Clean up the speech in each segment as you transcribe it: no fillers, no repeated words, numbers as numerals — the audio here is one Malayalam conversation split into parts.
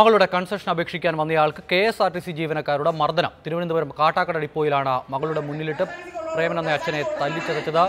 മകളുടെ കൺസെഷൻ അപേക്ഷിക്കാൻ വന്നയാൾക്ക് കെഎസ്ആർടിസി ജീവനക്കാരുടെ മർദ്ദനം. തിരുവനന്തപുരം കാട്ടാക്കട ഡിപ്പോയിലാണ് മകളുടെ മുന്നിലിട്ട് പ്രേമൻ എന്ന അച്ഛനെ തല്ലിച്ചതച്ചത്.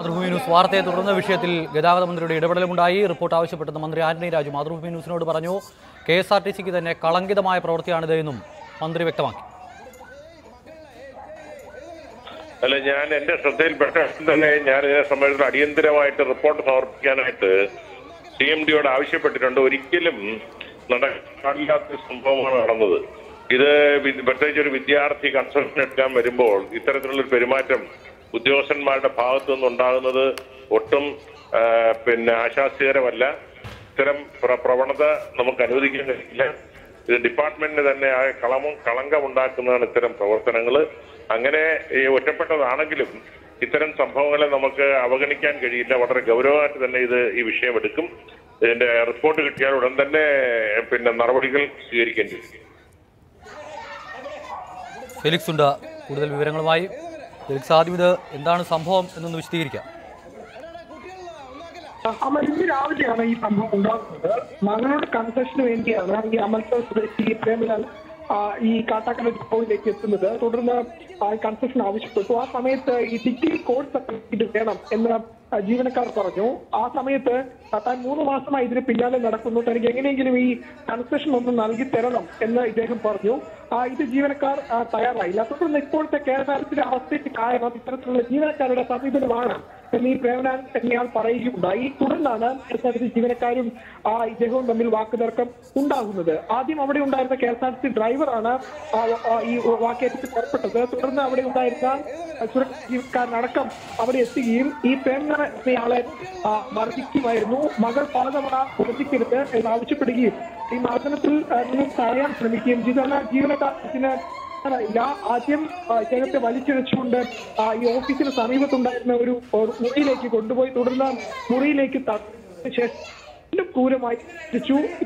മാതൃഭൂമി ന്യൂസ് വാർത്തയെ തുടർന്ന് വിഷയത്തിൽ ഗതാഗത മന്ത്രിയുടെ ഇടപെടലുമുണ്ടായി. റിപ്പോർട്ട് ആവശ്യപ്പെട്ടെന്ന് മന്ത്രി ആന്റണി രാജു മാതൃഭൂമി ന്യൂസിനോട് പറഞ്ഞു. കെഎസ്ആർടിസിക്ക് തന്നെ കളങ്കിതമായ പ്രവൃത്തിയാണിത് എന്നും മന്ത്രി വ്യക്തമാക്കി. അല്ല, ഞാൻ എന്റെ ശ്രദ്ധയിൽപ്പെട്ട തന്നെ ഞാൻ ഇതിനെ സംബന്ധിച്ച് അടിയന്തരമായിട്ട് റിപ്പോർട്ട് സമർപ്പിക്കാനായിട്ട് CMD യോട് ആവശ്യപ്പെട്ടിട്ടുണ്ട്. ഒരിക്കലും നടക്കാത്ത സംഭവമാണ് നടന്നത്. ഇത് പ്രത്യേകിച്ച് ഒരു വിദ്യാർത്ഥി കൺസൾട്ടൻ എടുക്കാൻ വരുമ്പോൾ ഇത്തരത്തിലുള്ളൊരു പെരുമാറ്റം ഉദ്യോഗസ്ഥന്മാരുടെ ഭാഗത്തു നിന്നുണ്ടാകുന്നത് ഒട്ടും ആശാസ്യകരമല്ല. ഇത്തരം പ്രവണത നമുക്ക് അനുവദിക്കാൻ കഴിയില്ല. ഇത് ഡിപ്പാർട്ട്മെന്റിന് തന്നെ ആ കളങ്കമുണ്ടാക്കുന്നതാണ് ഇത്തരം പ്രവർത്തനങ്ങൾ. അങ്ങനെ ഒറ്റപ്പെട്ടതാണെങ്കിലും ഇത്തരം സംഭവങ്ങളെ നമുക്ക് അവഗണിക്കാൻ കഴിയില്ല. വളരെ ഗൗരവമായിട്ട് തന്നെ ഈ വിഷയം എടുക്കും. ഇതിന്റെ റിപ്പോർട്ട് കിട്ടിയാൽ ഉടൻ തന്നെ നടപടികൾ സ്വീകരിക്കേണ്ടി വരും. ഫെലിക്സ് ഉണ്ട് കൂടുതൽ വിവരങ്ങളുമായി. ഫെലിക്സ്, ആദ്യം ഇത് എന്താണ് സംഭവം എന്നൊന്ന് വിശദീകരിക്കാം. അമൽ, ഇന്ന് രാവിലെയാണ് ഈ സംഭവം ഉണ്ടാകുന്നത്. മകളുടെ കൺസെഷന് വേണ്ടിയാണ് ഈ അമൽസർ സ്വദേശി പ്രേമലാൽ ഈ കാട്ടാക്കട ഡിപ്പോയിലേക്ക് എത്തുന്നത്. തുടർന്ന് കൺസെഷൻ ആവശ്യപ്പെട്ടു. ആ സമയത്ത് ഈ ഡിഗ്രി കോഴ്സ് സർട്ടിഫിക്കറ്റ് വേണം എന്ന് ജീവനക്കാർ പറഞ്ഞു. ആ സമയത്ത് താൻ 3 മാസമായി ഇതിന് പിന്നാലെ നടക്കുന്നു, തനിക്ക് എങ്ങനെയെങ്കിലും ഈ കൺസെഷൻ ഒന്ന് നൽകി തരണം എന്ന് ഇദ്ദേഹം പറഞ്ഞു. ഇത് ജീവനക്കാർ തയ്യാറായില്ല. തുടർന്ന് ഇപ്പോഴത്തെ കേരളത്തിന്റെ അവസ്ഥയ്ക്ക് കാരണം ഇത്തരത്തിലുള്ള ജീവനക്കാരുടെ സമീപനമാണ് എന്നീ പ്രേമലാൽ എന്നയാൾ പറയുകയുണ്ടായി. തുടർന്നാണ് KSRTC ജീവനക്കാരും ഇദ്ദേഹവും തമ്മിൽ വാക്കുതർക്കം ഉണ്ടാകുന്നത്. ആദ്യം അവിടെ ഉണ്ടായിരുന്ന KSRTC ഡ്രൈവറാണ് ഈ വാക്കേറ്റത്തിൽ ഏർപ്പെട്ടത്. തുടർന്ന് അവിടെ ഉണ്ടായിരുന്ന സുരക്ഷാ ജീവനക്കാരനടക്കം അവിടെ എത്തുകയും ഈ പ്രേമലാൽ എന്നയാളെ മർദ്ദിക്കുമായിരുന്നു. മകൾ പലതവണ മർദ്ദിക്കരുത് എന്നാവശ്യപ്പെടുകയും ഈ മർദ്ദനത്തിൽ നിന്നും തടയാൻ ശ്രമിക്കുകയും ചെയ്തു. എന്നാൽ ജീവനക്കാരത്തിന് ആദ്യം ഇദ്ദേഹത്തെ വലിച്ചിഴച്ചുകൊണ്ട് ഈ ഓഫീസിന് സമീപത്തുണ്ടായിരുന്ന ഒരു മുറിയിലേക്ക് കൊണ്ടുപോയി. തുടർന്ന് മുറിയിലേക്ക് തടഞ്ഞ ശേഷം ക്രൂരമായി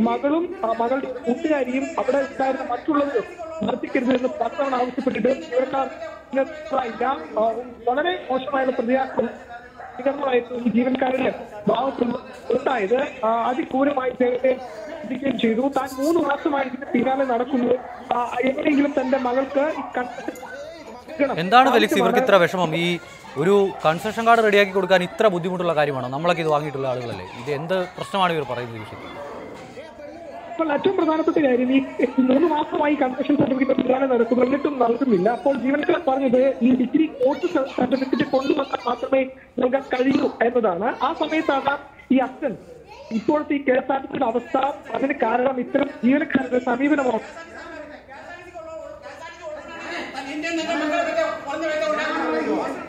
മകളും മകളുടെ കൂട്ടുകാരിയും അവിടെ ഉണ്ടായിരുന്ന മറ്റുള്ളവരും മർദ്ദിക്കരുത് എന്ന് പലതവണ ആവശ്യപ്പെട്ടിട്ട് ജീവനക്കാർ വളരെ മോശമായ പ്രതികരണമായിരുന്നു ഈ ജീവനക്കാരുടെ ഭാഗത്തുനിന്ന് ഉണ്ടായത്. അതിക്രൂരമായി ഇദ്ദേഹത്തെ ചെയ്തു. താൻ 3 മാസമായി ഇതിന് പിന്നാലെ നടക്കുന്നു, എങ്ങനെയെങ്കിലും തന്റെ മകൾക്ക് എന്താണ് ഫെലിക്സ് ഇവർക്ക് ഇത്ര വിഷമം? ഈ ഒരു കൺസെഷൻ കാർഡ് റെഡിയാക്കി കൊടുക്കാൻ ഇത്ര ബുദ്ധിമുട്ടുള്ള കാര്യമാണോ? നമ്മളൊക്കെ ഇത് വാങ്ങിയിട്ടുള്ള ആളുകളല്ലേ. ഇത് എന്ത് പ്രശ്നമാണ് ഇവർ പറയുന്നത്? ഇപ്പോൾ ഏറ്റവും പ്രധാനപ്പെട്ട കാര്യം ഈ 3 മാസമായി കൺസെഷൻ സർട്ടിഫിക്കറ്റ് പിന്നാലെ നടക്കുന്നു, എന്നിട്ടും നൽകുന്നില്ല. അപ്പോൾ ജീവനക്കാർ പറഞ്ഞത് ഈ ഡിഗ്രി കോഴ്സ് സർട്ടിഫിക്കറ്റ് കൊണ്ടുവന്നാൽ മാത്രമേ നൽകാൻ കഴിയൂ എന്നതാണ്. ആ സമയത്താണ് ഈ അച്ഛൻ ഇപ്പോഴത്തെ ഈ KSRTCയുടെ അവസ്ഥ, അതിന് കാരണം ഇത്തരം ജീവനക്കാരുടെ സമീപനമാണ്.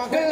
മക്കൾ